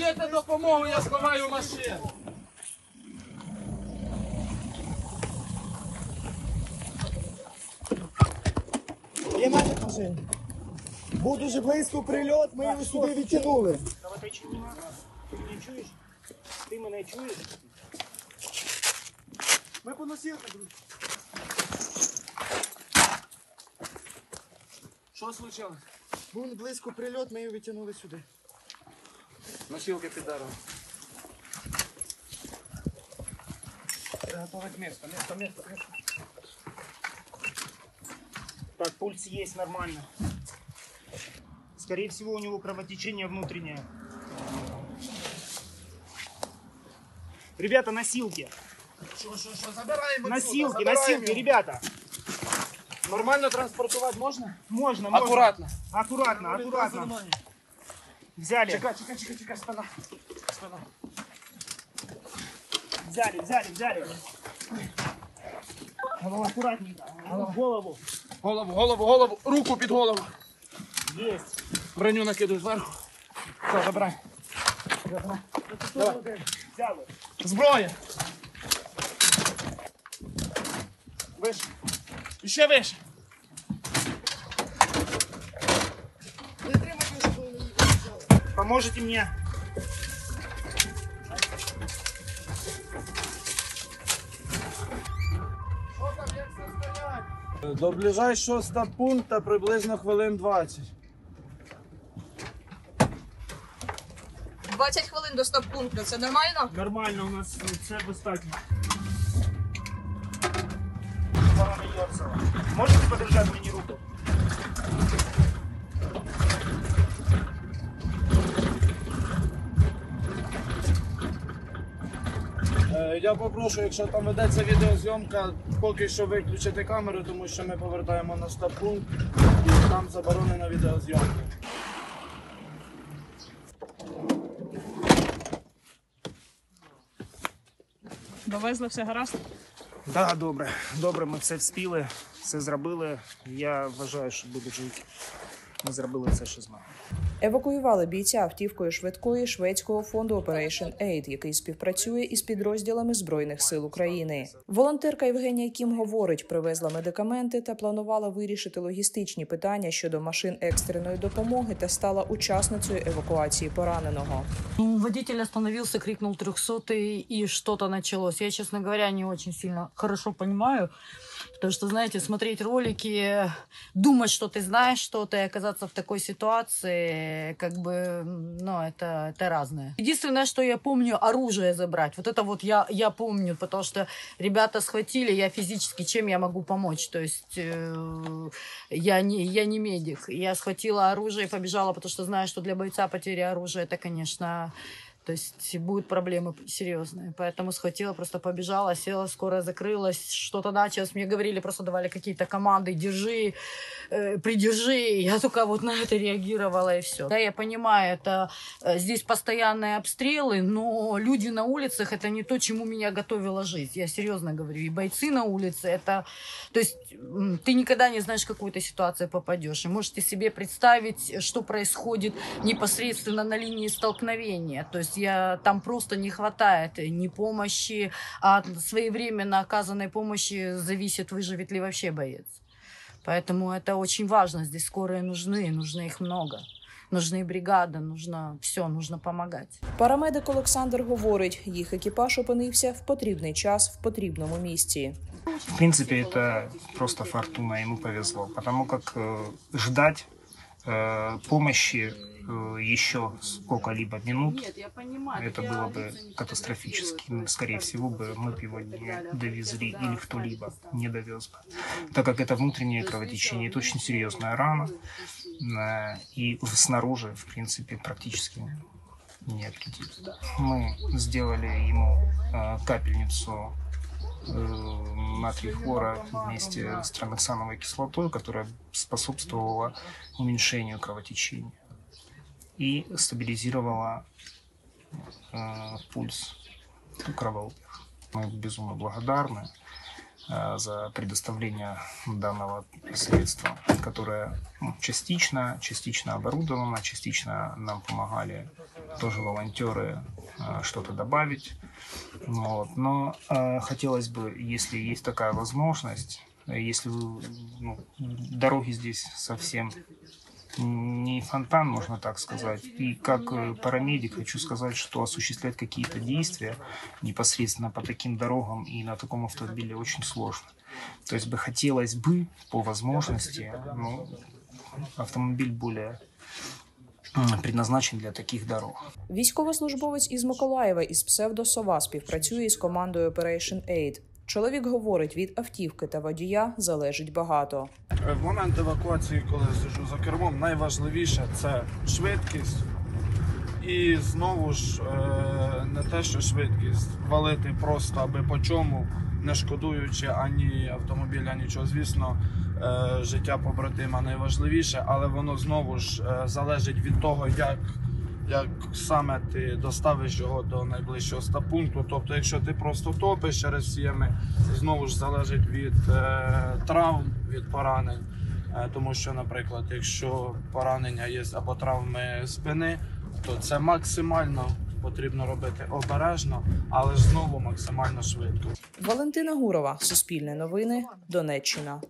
Даєте допомогу, я сховаю машину. Є наші машини. Був дуже близько прильот, ми його сюди відтягнули. Ти не чуєш? Ти мене чуєш? Ми поносили, друзі. Що случилось? Був близько прильот, ми його відтягнули сюди. Носилки під даром. Приготовить місце, місце. Так, пульс є, нормально. Скорее всего, у него кровотечение внутреннее. Ребята, носилки. Что, забираем отсюда, носилки, ребята. Нормально транспортировать можно? Можно. Аккуратно. Взяли. Чекай, спина. Взяли. Голову аккуратненько. Голову. Руку под голову. Есть. Броню накидываю сверху. Все, забрай. Давай. Взяли. Зброя. Вище. Ще вище. Поможете мне? До ближайшого стаб-пункту приблизно хвилин 20. 20 хвилин до стаб-пункту, це нормально? Нормально, у нас все достатньо. Можете подержати мені руку? Я попрошу, якщо там ведеться відеозйомка, поки що виключити камеру, тому що ми повертаємо на стаб-пункт і там заборонена відеозйомка. Довезли, все гаразд? Так, да, добре, ми все встигли, все зробили. Я вважаю, що буде жити. Ми зробили все, що змогли. Евакуювали бійця автівкою швидкої шведського фонду Operation Aid, який співпрацює із підрозділами Збройних сил України. Волонтерка Євгенія Кім говорить, привезла медикаменти та планувала вирішити логістичні питання щодо машин екстреної допомоги та стала учасницею евакуації пораненого. Водитель остановился, крикнул 300-й, и что-то началось. Я, честно говоря, не очень сильно хорошо понимаю, потому что, знаете, смотреть ролики, думать, что ты знаешь что-то, и оказаться в такой ситуации, как бы, ну, это разное. Единственное, что я помню, оружие забрать. Вот это вот я помню, потому что ребята схватили, я физически, чем я могу помочь? То есть я не медик. Я схватила оружие и побежала, потому что знаю, что для бойца потеря оружия, это, конечно... То есть будут проблемы серьезные. Поэтому схватила, просто побежала, села, скоро закрылась, что-то началось. Мне говорили, просто давали какие-то команды, держи, придержи. Я только вот на это реагировала, и все. Да, я понимаю, это здесь постоянные обстрелы, но люди на улицах — это не то, чему меня готовила жизнь. Я серьезно говорю. И бойцы на улице — это... То есть ты никогда не знаешь, в какую ты ситуацию попадешь. И можете себе представить, что происходит непосредственно на линии столкновения. То есть там просто не хватает ни помощи, а от своевременно оказанной помощи зависит, выживет ли вообще боец. Поэтому это очень важно. Здесь скорые нужны их много. Нужна бригада, нужно все, нужно помогать. Парамедик Олександр говорить, їх екіпаж опинився в потрібний час, в потрібному місці. В принципе, это просто фортуна, ему повезло, потому как ждать помощи еще сколько-либо минут, это было бы катастрофически. Скорее всего, мы бы его не довезли, или кто-либо не довез бы. Так как это внутреннее кровотечение, это очень серьезная рана, и снаружи, в принципе, практически не отлетит. Мы сделали ему капельницу натрий хлора вместе с тромексановой кислотой, которая способствовала уменьшению кровотечения и стабилизировала пульс кровообращения. Мы безумно благодарны за предоставление данного средства, которое частично оборудовано, частично нам помогали тоже волонтеры что-то добавить. Вот. Но хотелось бы, если есть такая возможность, если дороги здесь совсем не фонтан, можно так сказать. И как парамедик хочу сказать, что осуществлять какие-то действия непосредственно по таким дорогам и на таком автомобиле очень сложно. То есть хотелось бы по возможности, автомобиль более предназначен для таких дорог. Військовослужбовець із Миколаєва із псевдо-Сова співпрацює з командою Operation Aid. Чоловік говорить, від автівки та водія залежить багато. В момент евакуації, коли сиджу за кермом, найважливіше – це швидкість. І знову ж, не те, що швидкість, валити просто аби по чому, не шкодуючи ані автомобіля, нічого. Звісно, життя побратима найважливіше, але воно знову ж залежить від того, як саме ти доставиш його до найближчого стабпункту. Тобто, якщо ти просто топиш через сіями, знову ж залежить від травм, від поранень. Тому що, наприклад, якщо поранення є або травми спини, то це максимально потрібно робити обережно, але ж знову максимально швидко. Валентина Гурова, Суспільне новини, Донеччина.